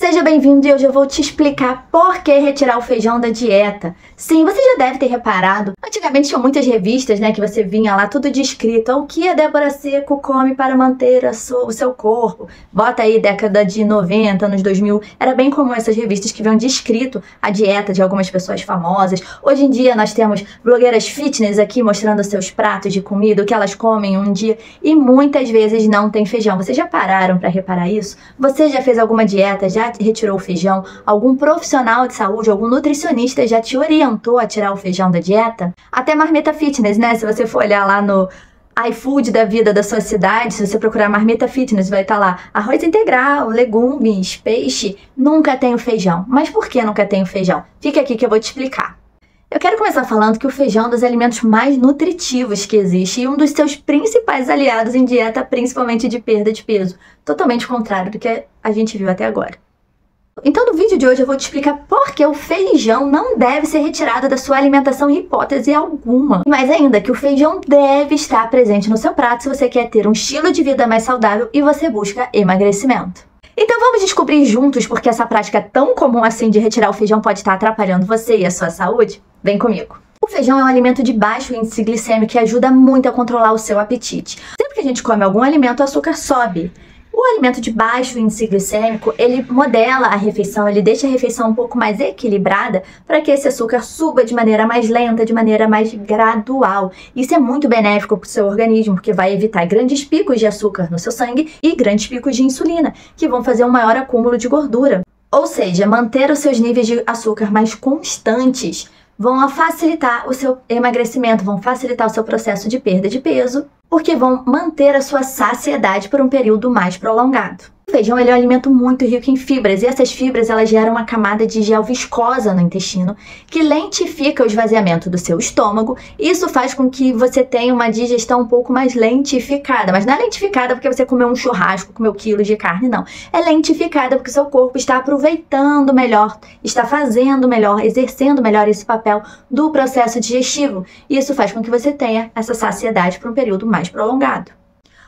Seja bem-vindo e hoje eu vou te explicar por que retirar o feijão da dieta. Sim, você já deve ter reparado, antigamente tinham muitas revistas, né, que você vinha lá tudo descrito, o que a Deborah Secco come para manter o seu corpo. Bota aí década de 90, anos 2000, era bem comum essas revistas que vinham descrito a dieta de algumas pessoas famosas. Hoje em dia nós temos blogueiras fitness aqui mostrando seus pratos de comida, o que elas comem um dia, e muitas vezes não tem feijão. Vocês já pararam para reparar isso? Você já fez alguma dieta, já retirou o feijão? Algum profissional de saúde, algum nutricionista já te orientou a tirar o feijão da dieta? Até Marmita Fitness, né? Se você for olhar lá no iFood da vida da sua cidade, se você procurar Marmita Fitness, vai estar lá arroz integral, legumes, peixe, nunca tem o feijão. Mas por que nunca tem o feijão? Fica aqui que eu vou te explicar. Eu quero começar falando que o feijão é um dos alimentos mais nutritivos que existe e um dos seus principais aliados em dieta, principalmente de perda de peso. Totalmente contrário do que a gente viu até agora. Então, no vídeo de hoje eu vou te explicar por que o feijão não deve ser retirado da sua alimentação em hipótese alguma. Mas ainda que o feijão deve estar presente no seu prato se você quer ter um estilo de vida mais saudável e você busca emagrecimento. Então vamos descobrir juntos por que essa prática tão comum assim de retirar o feijão pode estar atrapalhando você e a sua saúde? Vem comigo! O feijão é um alimento de baixo índice glicêmico que ajuda muito a controlar o seu apetite. Sempre que a gente come algum alimento, o açúcar sobe. O alimento de baixo índice glicêmico, ele modela a refeição, ele deixa a refeição um pouco mais equilibrada para que esse açúcar suba de maneira mais lenta, de maneira mais gradual. Isso é muito benéfico para o seu organismo, porque vai evitar grandes picos de açúcar no seu sangue e grandes picos de insulina, que vão fazer um maior acúmulo de gordura. Ou seja, manter os seus níveis de açúcar mais constantes vão facilitar o seu emagrecimento, vão facilitar o seu processo de perda de peso, porque vão manter a sua saciedade por um período mais prolongado. O feijão ele é um alimento muito rico em fibras, e essas fibras elas geram uma camada de gel viscosa no intestino, que lentifica o esvaziamento do seu estômago. Isso faz com que você tenha uma digestão um pouco mais lentificada, mas não é lentificada porque você comeu um churrasco, comeu quilos de carne, não. É lentificada porque seu corpo está aproveitando melhor, está fazendo melhor, exercendo melhor esse papel do processo digestivo. Isso faz com que você tenha essa saciedade por um período mais prolongado.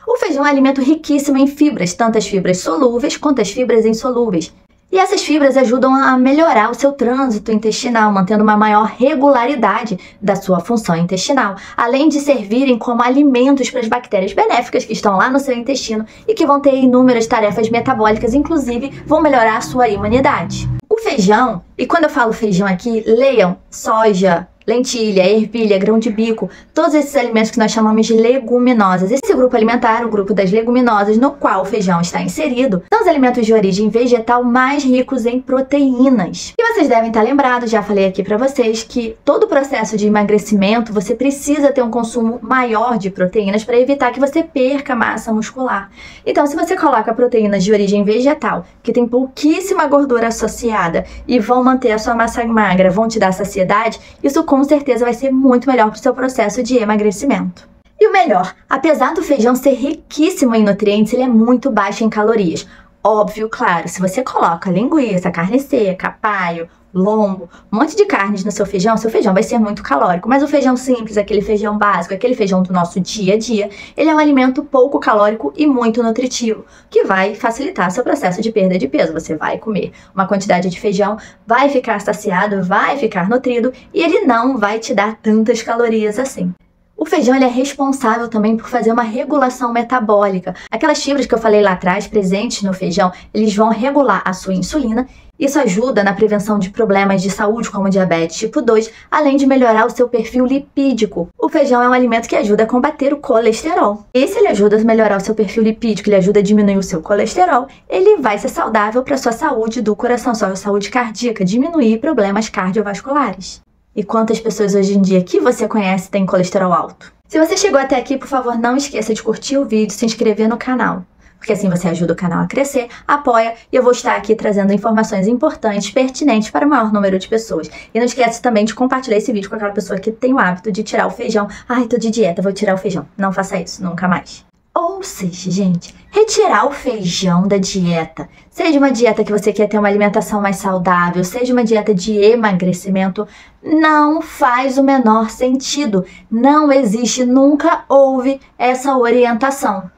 O feijão é um alimento riquíssimo em fibras, tanto as fibras solúveis quanto as fibras insolúveis. E essas fibras ajudam a melhorar o seu trânsito intestinal, mantendo uma maior regularidade da sua função intestinal, além de servirem como alimentos para as bactérias benéficas que estão lá no seu intestino e que vão ter inúmeras tarefas metabólicas, inclusive vão melhorar a sua imunidade. O feijão, e quando eu falo feijão aqui, leiam soja, lentilha, ervilha, grão de bico, todos esses alimentos que nós chamamos de leguminosas. Esse grupo alimentar, o grupo das leguminosas, no qual o feijão está inserido, são os alimentos de origem vegetal mais ricos em proteínas. E vocês devem estar lembrados, já falei aqui para vocês, que todo o processo de emagrecimento, você precisa ter um consumo maior de proteínas para evitar que você perca massa muscular. Então, se você coloca proteínas de origem vegetal, que tem pouquíssima gordura associada e vão manter a sua massa magra, vão te dar saciedade, isso com certeza vai ser muito melhor para o seu processo de emagrecimento. E o melhor, apesar do feijão ser riquíssimo em nutrientes, ele é muito baixo em calorias. Óbvio, claro, se você coloca linguiça, carne seca, paio, lombo, um monte de carnes no seu feijão vai ser muito calórico. Mas o feijão simples, aquele feijão básico, aquele feijão do nosso dia a dia, ele é um alimento pouco calórico e muito nutritivo, que vai facilitar seu processo de perda de peso. Você vai comer uma quantidade de feijão, vai ficar saciado, vai ficar nutrido e ele não vai te dar tantas calorias assim. O feijão ele é responsável também por fazer uma regulação metabólica. Aquelas fibras que eu falei lá atrás, presentes no feijão, eles vão regular a sua insulina. Isso ajuda na prevenção de problemas de saúde, como diabetes tipo 2, além de melhorar o seu perfil lipídico. O feijão é um alimento que ajuda a combater o colesterol. Esse ele ajuda a melhorar o seu perfil lipídico, ele ajuda a diminuir o seu colesterol, ele vai ser saudável para a sua saúde do coração, sua saúde cardíaca, diminuir problemas cardiovasculares. E quantas pessoas hoje em dia que você conhece têm colesterol alto? Se você chegou até aqui, por favor, não esqueça de curtir o vídeo e se inscrever no canal, porque assim você ajuda o canal a crescer, apoia e eu vou estar aqui trazendo informações importantes, pertinentes para o maior número de pessoas. E não esqueça também de compartilhar esse vídeo com aquela pessoa que tem o hábito de tirar o feijão. Ai, tô de dieta, vou tirar o feijão. Não faça isso, nunca mais. Ou seja, gente, retirar o feijão da dieta, seja uma dieta que você quer ter uma alimentação mais saudável, seja uma dieta de emagrecimento, não faz o menor sentido. Não existe, nunca houve essa orientação.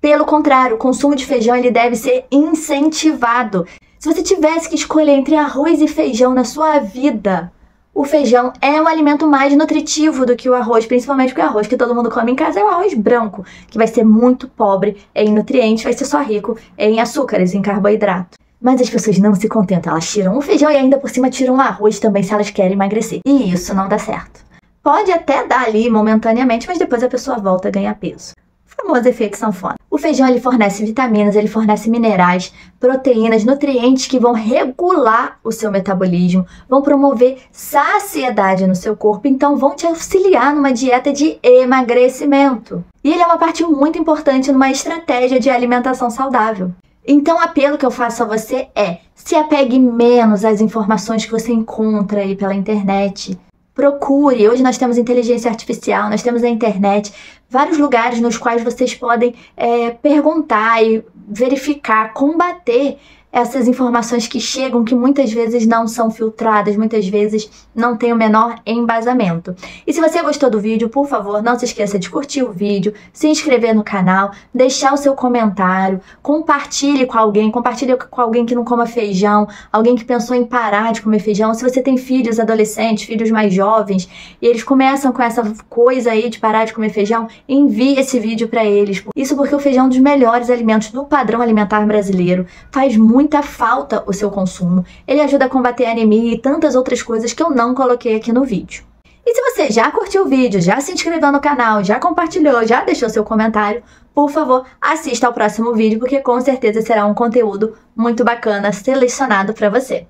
Pelo contrário, o consumo de feijão ele deve ser incentivado. Se você tivesse que escolher entre arroz e feijão na sua vida, o feijão é um alimento mais nutritivo do que o arroz, principalmente porque o arroz que todo mundo come em casa é o arroz branco, que vai ser muito pobre em nutrientes, vai ser só rico em açúcares, em carboidrato. Mas as pessoas não se contentam, elas tiram o feijão e ainda por cima tiram o arroz também se elas querem emagrecer. E isso não dá certo. Pode até dar ali momentaneamente, mas depois a pessoa volta a ganhar peso. Famoso efeito sanfona. O feijão ele fornece vitaminas, ele fornece minerais, proteínas, nutrientes que vão regular o seu metabolismo, vão promover saciedade no seu corpo, então vão te auxiliar numa dieta de emagrecimento. E ele é uma parte muito importante numa estratégia de alimentação saudável. Então o apelo que eu faço a você é, se apegue menos às informações que você encontra aí pela internet. Procure, hoje nós temos inteligência artificial, nós temos a internet, vários lugares nos quais vocês podem perguntar e verificar, combater essas informações que chegam, que muitas vezes não são filtradas, muitas vezes não tem o menor embasamento. E se você gostou do vídeo, por favor, não se esqueça de curtir o vídeo, se inscrever no canal, deixar o seu comentário, compartilhe com alguém que não coma feijão, alguém que pensou em parar de comer feijão. Se você tem filhos adolescentes, filhos mais jovens, e eles começam com essa coisa aí de parar de comer feijão, envie esse vídeo para eles. Isso porque o feijão é um dos melhores alimentos do padrão alimentar brasileiro, faz muita falta o seu consumo, ele ajuda a combater a anemia e tantas outras coisas que eu não coloquei aqui no vídeo. E se você já curtiu o vídeo, já se inscreveu no canal, já compartilhou, já deixou seu comentário, por favor, assista ao próximo vídeo, porque com certeza será um conteúdo muito bacana selecionado para você.